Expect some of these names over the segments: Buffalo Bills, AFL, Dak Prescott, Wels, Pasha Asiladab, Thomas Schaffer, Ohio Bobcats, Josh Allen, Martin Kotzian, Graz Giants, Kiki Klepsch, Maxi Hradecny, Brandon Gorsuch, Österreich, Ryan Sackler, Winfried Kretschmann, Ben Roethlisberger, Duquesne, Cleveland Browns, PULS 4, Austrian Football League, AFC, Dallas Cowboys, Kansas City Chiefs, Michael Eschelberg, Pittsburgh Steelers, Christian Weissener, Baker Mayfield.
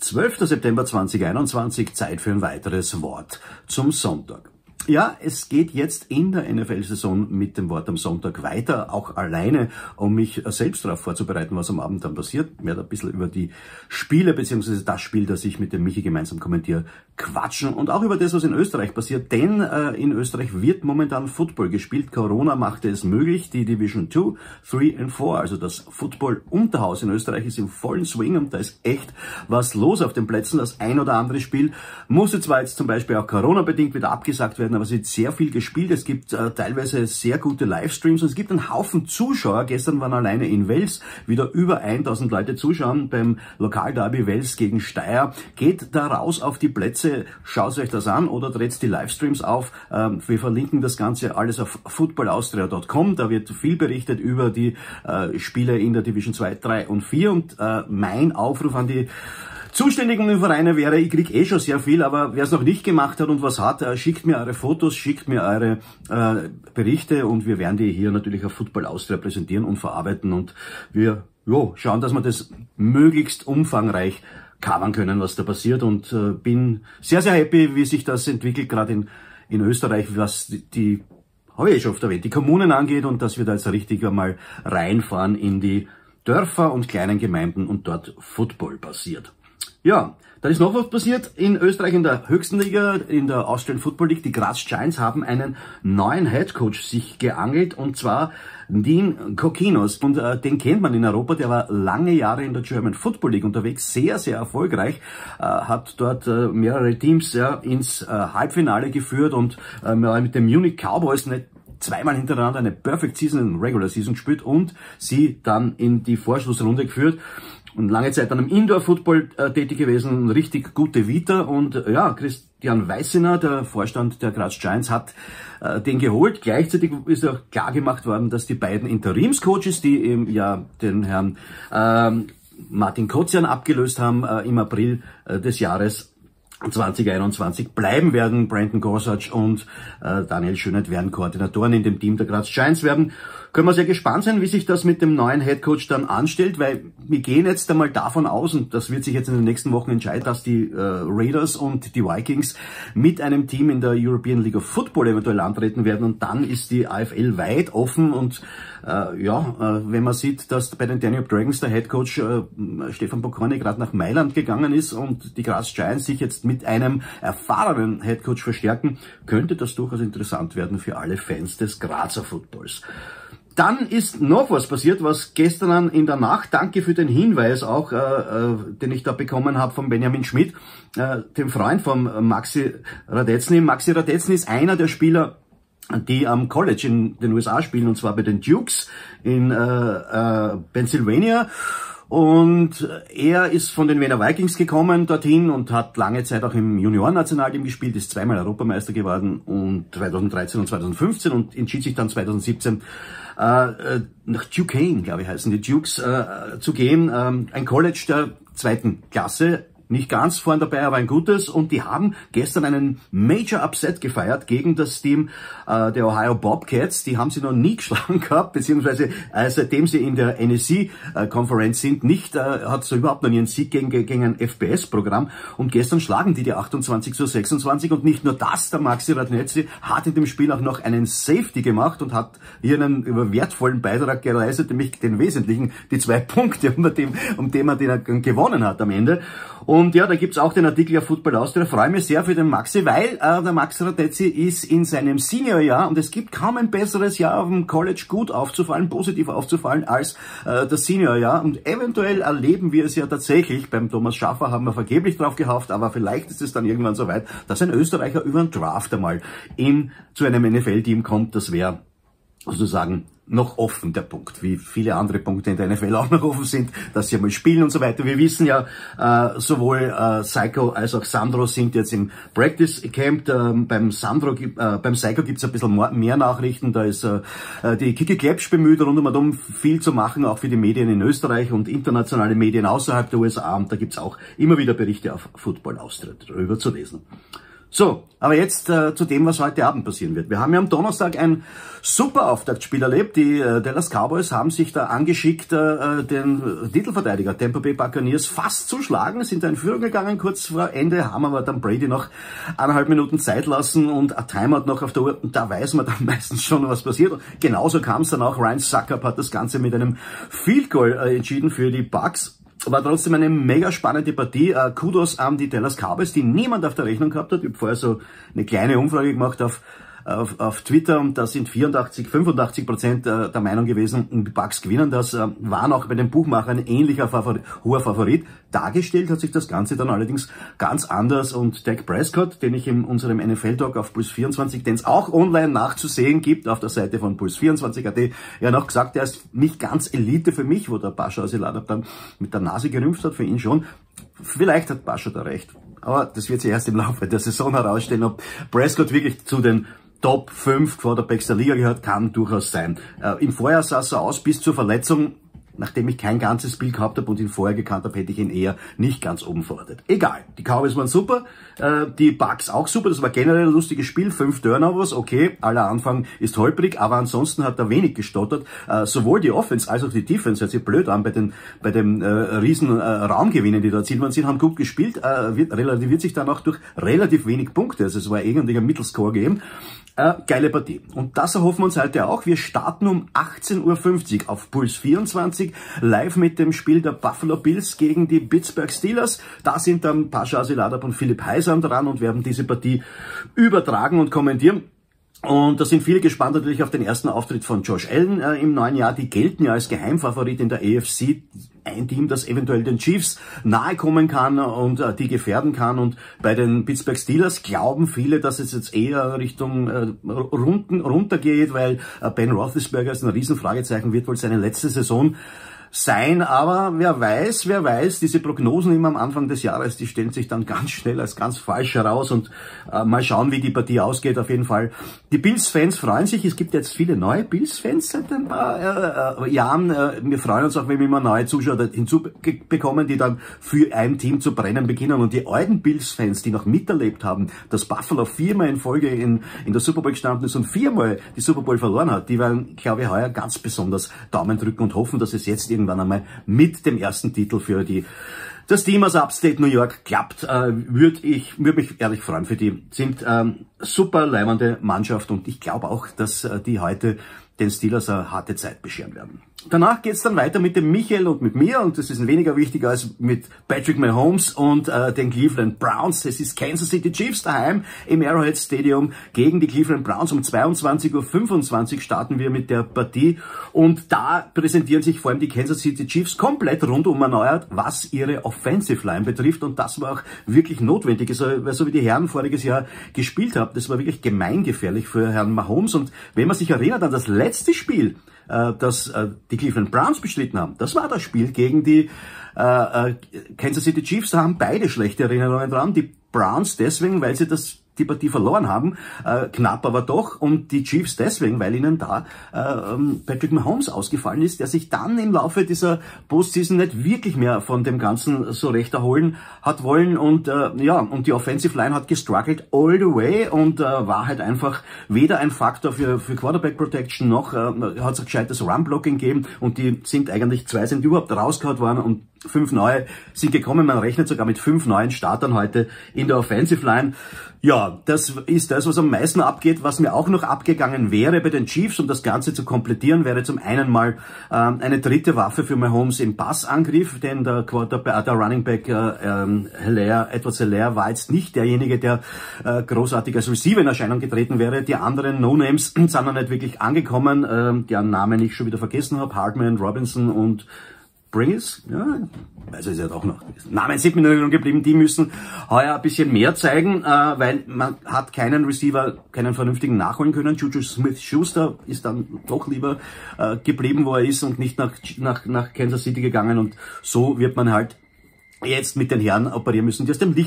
12. September 2021, Zeit für ein weiteres Wort zum Sonntag. Ja, es geht jetzt in der NFL-Saison mit dem Wort am Sonntag weiter, auch alleine, um mich selbst darauf vorzubereiten, was am Abend dann passiert. Ich werde ein bisschen über die Spiele, beziehungsweise das Spiel, das ich mit dem Michi gemeinsam kommentiere, quatschen und auch über das, was in Österreich passiert, denn in Österreich wird momentan Football gespielt. Corona machte es möglich. Die Division 2, 3 und 4, also das Football-Unterhaus in Österreich, ist im vollen Swing und da ist echt was los auf den Plätzen. Das ein oder andere Spiel musste zwar jetzt zum Beispiel auch Corona-bedingt wieder abgesagt werden, aber es wird sehr viel gespielt. Es gibt teilweise sehr gute Livestreams und es gibt einen Haufen Zuschauer. Gestern waren alleine in Wels wieder über 1000 Leute zuschauen beim Lokalderby Wels gegen Steyr. Geht da raus auf die Plätze, schaut euch das an oder dreht die Livestreams auf. Wir verlinken das Ganze alles auf footballaustria.com. Da wird viel berichtet über die Spiele in der Division 2, 3 und 4 und mein Aufruf an die Zuständigen im Vereine wäre, ich kriege eh schon sehr viel, aber wer es noch nicht gemacht hat und was hat, schickt mir eure Fotos, schickt mir eure Berichte und wir werden die hier natürlich auf Football Austria präsentieren und verarbeiten und wir schauen, dass wir das möglichst umfangreich covern können, was da passiert und bin sehr, sehr happy, wie sich das entwickelt, gerade in Österreich, was die, habe ich eh schon oft erwähnt, die Kommunen angeht und dass wir da jetzt richtig einmal reinfahren in die Dörfer und kleinen Gemeinden und dort Football passiert. Ja, dann ist noch was passiert in Österreich in der höchsten Liga, in der Austrian Football League. Die Graz Giants haben einen neuen Headcoach sich geangelt und zwar Dean Kokinos. Und den kennt man in Europa, der war lange Jahre in der German Football League unterwegs, sehr, sehr erfolgreich, hat dort mehrere Teams ins Halbfinale geführt und mit den Munich Cowboys nicht zweimal hintereinander eine Perfect Season, eine Regular Season gespielt und sie dann in die Vorschlussrunde geführt. Und lange Zeit dann im Indoor-Football tätig gewesen, richtig gute Vita und ja, Christian Weissener, der Vorstand der Graz Giants, hat den geholt. Gleichzeitig ist auch klar gemacht worden, dass die beiden Interimscoaches, die eben ja den Herrn Martin Kotzian abgelöst haben im April des Jahres 2021 bleiben werden. Brandon Gorsuch und Daniel Schönheit werden Koordinatoren in dem Team der Graz Giants werden. Können wir sehr gespannt sein, wie sich das mit dem neuen Headcoach dann anstellt, weil wir gehen jetzt einmal davon aus, und das wird sich jetzt in den nächsten Wochen entscheiden, dass die Raiders und die Vikings mit einem Team in der European League of Football eventuell antreten werden und dann ist die AFL weit offen und wenn man sieht, dass bei den Danube Dragons der Headcoach Stefan Bocconi gerade nach Mailand gegangen ist und die Graz Giants sich jetzt mit einem erfahrenen Headcoach verstärken, könnte das durchaus interessant werden für alle Fans des Grazer Footballs. Dann ist noch was passiert, was gestern in der Nacht, danke für den Hinweis auch, den ich da bekommen habe von Benjamin Schmidt, dem Freund von Maxi Hradecny. Maxi Hradecny ist einer der Spieler, die am College in den USA spielen, und zwar bei den Dukes in Pennsylvania. Und er ist von den Wiener Vikings gekommen dorthin und hat lange Zeit auch im Juniorennationalteam gespielt, ist zweimal Europameister geworden und 2013 und 2015 und entschied sich dann 2017 nach Duquesne, glaube ich heißen die Dukes, zu gehen. Ein College der zweiten Klasse, nicht ganz vorn dabei, aber ein gutes. Und die haben gestern einen Major Upset gefeiert gegen das Team der Ohio Bobcats. Die haben sie noch nie geschlagen gehabt, beziehungsweise seitdem sie in der NEC-Konferenz sind, hat so überhaupt noch nie einen Sieg gegen ein FBS-Programm. Und gestern schlagen die 28:26 und nicht nur das, der Maxi Hradecny hat in dem Spiel auch noch einen Safety gemacht und hat hier einen wertvollen Beitrag geleistet, nämlich den wesentlichen, die 2 Punkte, um den er den gewonnen hat am Ende. Und ja, da gibt's auch den Artikel auf Football Austria. Freue mich sehr für den Maxi, weil der Maxi Hradecny ist in seinem Seniorjahr und es gibt kaum ein besseres Jahr auf dem College gut aufzufallen, positiv aufzufallen als das Seniorjahr. Und eventuell erleben wir es ja tatsächlich. Beim Thomas Schaffer haben wir vergeblich drauf gehofft, aber vielleicht ist es dann irgendwann soweit, dass ein Österreicher über einen Draft einmal zu einem NFL-Team kommt. Das wäre sozusagen noch offen, der Punkt, wie viele andere Punkte in der NFL auch noch offen sind, dass sie mal spielen und so weiter. Wir wissen ja, sowohl Psycho als auch Sandro sind jetzt im Practice Camp. Beim Psycho gibt's ein bisschen mehr Nachrichten. Da ist die Kiki Klepsch bemüht, rund um viel zu machen, auch für die Medien in Österreich und internationale Medien außerhalb der USA. Und da gibt's auch immer wieder Berichte auf Football Austria darüber zu lesen. So, aber jetzt zu dem, was heute Abend passieren wird. Wir haben ja am Donnerstag ein super Auftaktspiel erlebt. Die Dallas Cowboys haben sich da angeschickt, den Titelverteidiger Tampa Bay Buccaneers fast zu schlagen, sind da in Führung gegangen, kurz vor Ende haben aber dann Brady noch 1,5 Minuten Zeit lassen und ein Timeout noch auf der Uhr. Und da weiß man dann meistens schon, was passiert. Und genauso kam es dann auch. Ryan Sackler hat das Ganze mit einem Field Goal entschieden für die Bucks. War trotzdem eine mega spannende Partie. Kudos an die Dallas Cowboys, die niemand auf der Rechnung gehabt hat. Ich habe vorher so eine kleine Umfrage gemacht auf Twitter und da sind 85% der Meinung gewesen, die Bucks gewinnen das. Waren auch bei den Buchmachern ein ähnlicher hoher Favorit. Dargestellt hat sich das Ganze dann allerdings ganz anders und Dak Prescott, den ich in unserem NFL-Talk auf Puls24, den es auch online nachzusehen gibt, auf der Seite von Puls24.at, ja noch gesagt, er ist nicht ganz Elite für mich, wo der Pasha Asiladab dann mit der Nase gerümpft hat, für ihn schon. Vielleicht hat Pasha da recht, aber das wird sich erst im Laufe der Saison herausstellen, ob Prescott wirklich zu den Top 5 Quarterbacks der Liga gehört, kann durchaus sein. Im Vorjahr sah es so aus, bis zur Verletzung, nachdem ich kein ganzes Spiel gehabt habe und ihn vorher gekannt habe, hätte ich ihn eher nicht ganz oben verortet. Egal, die Cowboys waren super, die Bucks auch super, das war generell ein lustiges Spiel, 5 Turnovers, okay, aller Anfang ist holprig, aber ansonsten hat er wenig gestottert. Sowohl die Offense als auch die Defense, hört sich blöd an, bei dem riesen Raumgewinnen, die da erzielt worden sind, haben gut gespielt, relativiert sich dann auch durch relativ wenig Punkte, also es war irgendwie ein Mittelscore gegeben. Geile Partie. Und das erhoffen wir uns heute auch. Wir starten um 18:50 Uhr auf Puls 24, live mit dem Spiel der Buffalo Bills gegen die Pittsburgh Steelers. Da sind dann Pasha Asiladab und Philipp Heisern dran und werden diese Partie übertragen und kommentieren. Und da sind viele gespannt natürlich auf den ersten Auftritt von Josh Allen im neuen Jahr. Die gelten ja als Geheimfavorit in der AFC. Ein Team, das eventuell den Chiefs nahe kommen kann und die gefährden kann. Und bei den Pittsburgh Steelers glauben viele, dass es jetzt eher Richtung Runden runtergeht, weil Ben Roethlisberger ist ein Riesenfragezeichen, wird wohl seine letzte Saison sein, aber wer weiß, diese Prognosen immer am Anfang des Jahres, die stellen sich dann ganz schnell als ganz falsch heraus und mal schauen, wie die Partie ausgeht auf jeden Fall. Die Bills-Fans freuen sich, es gibt jetzt viele neue Bills-Fans seit ein paar Jahren. Wir freuen uns auch, wenn wir immer neue Zuschauer hinzubekommen, die dann für ein Team zu brennen beginnen und die alten Bills-Fans, die noch miterlebt haben, dass Buffalo 4-mal in Folge in der Super Bowl gestanden ist und 4-mal die Super Bowl verloren hat, die werden, glaube ich, heuer ganz besonders Daumen drücken und hoffen, dass es jetzt irgendwann einmal mit dem ersten Titel für das Team aus Upstate New York klappt. Würde mich ehrlich freuen für die. Sind super leibende Mannschaft und ich glaube auch, dass die heute den Steelers eine harte Zeit bescheren werden. Danach geht's dann weiter mit dem Michael und mit mir und das ist weniger wichtig als mit Patrick Mahomes und den Cleveland Browns. Es ist Kansas City Chiefs daheim im Arrowhead Stadium gegen die Cleveland Browns. Um 22:25 Uhr starten wir mit der Partie und da präsentieren sich vor allem die Kansas City Chiefs komplett rundum erneuert, was ihre Offensive Line betrifft und das war auch wirklich notwendig. Also, so wie die Herren voriges Jahr gespielt haben, das war wirklich gemeingefährlich für Herrn Mahomes und wenn man sich erinnert an das letzte Spiel, das die Cleveland Browns bestritten haben. Das war das Spiel gegen die Kansas City Chiefs. Da haben beide schlechte Erinnerungen dran. Die Browns deswegen, weil sie die Partie verloren haben, knapp aber doch, und die Chiefs deswegen, weil ihnen da Patrick Mahomes ausgefallen ist, der sich dann im Laufe dieser Postseason nicht wirklich mehr von dem Ganzen so recht erholen hat wollen und und die Offensive Line hat gestruggelt all the way und war halt einfach weder ein Faktor für Quarterback Protection noch hat es ein gescheites Run-Blocking gegeben und die sind eigentlich, 2 sind überhaupt rausgehauen worden und 5 neue sind gekommen, man rechnet sogar mit 5 neuen Startern heute in der Offensive Line. Ja, das ist das, was am meisten abgeht. Was mir auch noch abgegangen wäre bei den Chiefs, um das Ganze zu komplettieren, wäre zum einen mal eine dritte Waffe für Mahomes im Passangriff, denn der Running Back Edwards-Helaire war jetzt nicht derjenige, der großartig als Receiver in Erscheinung getreten wäre. Die anderen No-Names sind noch nicht wirklich angekommen, deren Namen ich schon wieder vergessen habe, Hartman, Robinson und Bringis, ja, also ist ja auch noch. Namen sind mir in Erinnerung geblieben, die müssen heuer ein bisschen mehr zeigen, weil man hat keinen Receiver, keinen vernünftigen nachholen können. Juju Smith-Schuster ist dann doch lieber geblieben, wo er ist und nicht nach Kansas City gegangen und so wird man halt jetzt mit den Herren operieren müssen, die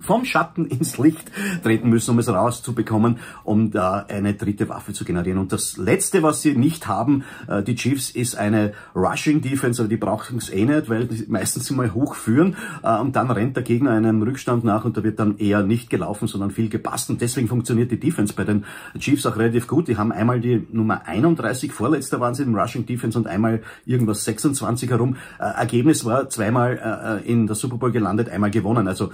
vom Schatten ins Licht treten müssen, um es rauszubekommen, um da eine dritte Waffe zu generieren. Und das Letzte, was sie nicht haben, die Chiefs, ist eine Rushing Defense, aber die brauchen es eh nicht, weil die meistens mal hochführen und dann rennt der Gegner einem Rückstand nach und da wird dann eher nicht gelaufen, sondern viel gepasst. Und deswegen funktioniert die Defense bei den Chiefs auch relativ gut. Die haben einmal die Nummer 31, vorletzter waren sie im Rushing Defense und einmal irgendwas 26 herum. Ergebnis war zweimal in der Super Bowl gelandet, einmal gewonnen. Also,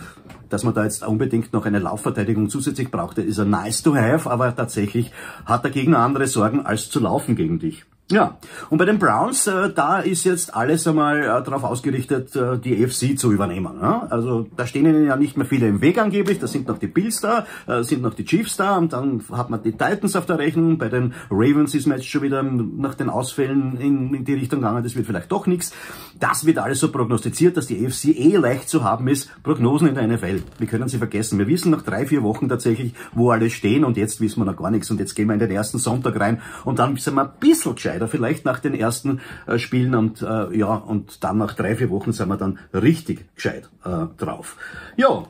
dass man da jetzt unbedingt noch eine Laufverteidigung zusätzlich brauchte, ist ein nice to have, aber tatsächlich hat der Gegner andere Sorgen, als zu laufen gegen dich. Ja, und bei den Browns, da ist jetzt alles einmal darauf ausgerichtet, die AFC zu übernehmen. Ne? Also da stehen ihnen ja nicht mehr viele im Weg angeblich, da sind noch die Bills da, sind noch die Chiefs da und dann hat man die Titans auf der Rechnung. Bei den Ravens ist man jetzt schon wieder nach den Ausfällen in die Richtung gegangen, das wird vielleicht doch nichts. Das wird alles so prognostiziert, dass die AFC eh leicht zu haben ist. Prognosen in der NFL, wir können sie vergessen. Wir wissen nach 3-4 Wochen tatsächlich, wo alle stehen und jetzt wissen wir noch gar nichts. Und jetzt gehen wir in den ersten Sonntag rein und dann sind wir ein bisschen gescheit. Vielleicht nach den ersten Spielen und ja, und dann nach 3-4 Wochen sind wir dann richtig gescheit drauf. Ja,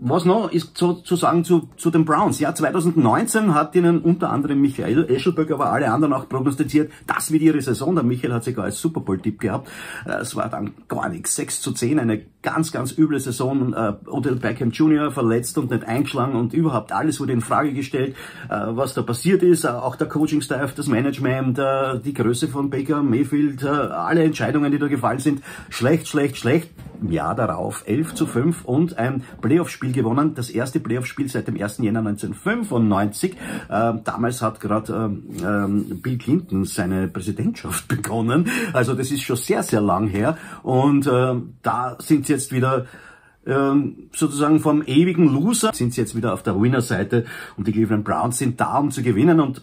was noch ist zu sagen zu den Browns? Ja, 2019 hat ihnen unter anderem Michael Eschelberg, aber alle anderen auch prognostiziert, das wird ihre Saison. Der Michael hat sogar als Super Bowl-Tipp gehabt. Es war dann gar nichts. 6:10, eine ganz, ganz üble Saison. Odell Beckham Jr. verletzt und nicht eingeschlagen und überhaupt alles wurde in Frage gestellt, was da passiert ist. Auch der Coaching-Staff, das Management, die Größe von Baker Mayfield, alle Entscheidungen, die da gefallen sind. Schlecht, schlecht, schlecht. Jahr darauf 11:5 und ein Playoff-Spiel gewonnen. Das erste Playoff-Spiel seit dem 1. Jänner 1995. Damals hat gerade Bill Clinton seine Präsidentschaft begonnen. Also das ist schon sehr, sehr lang her. Und da sind sie jetzt wieder sozusagen vom ewigen Loser, sind sie jetzt wieder auf der Winner-Seite. Und die Cleveland Browns sind da, um zu gewinnen. Und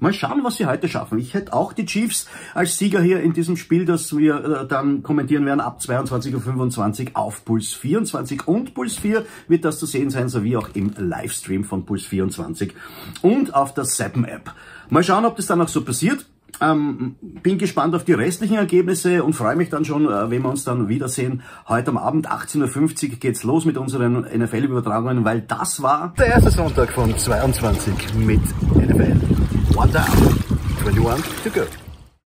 mal schauen, was sie heute schaffen. Ich hätte auch die Chiefs als Sieger hier in diesem Spiel, das wir dann kommentieren werden ab 22:25 Uhr auf Puls24. Und Puls4 wird das zu sehen sein, sowie auch im Livestream von Puls24 und auf der Zappen-App. Mal schauen, ob das dann auch so passiert. Bin gespannt auf die restlichen Ergebnisse und freue mich dann schon, wenn wir uns dann wiedersehen. Heute am Abend, 18:50 Uhr, geht's los mit unseren NFL-Übertragungen, weil das war der erste Sonntag von 22 mit NFL. One down, 21 to go.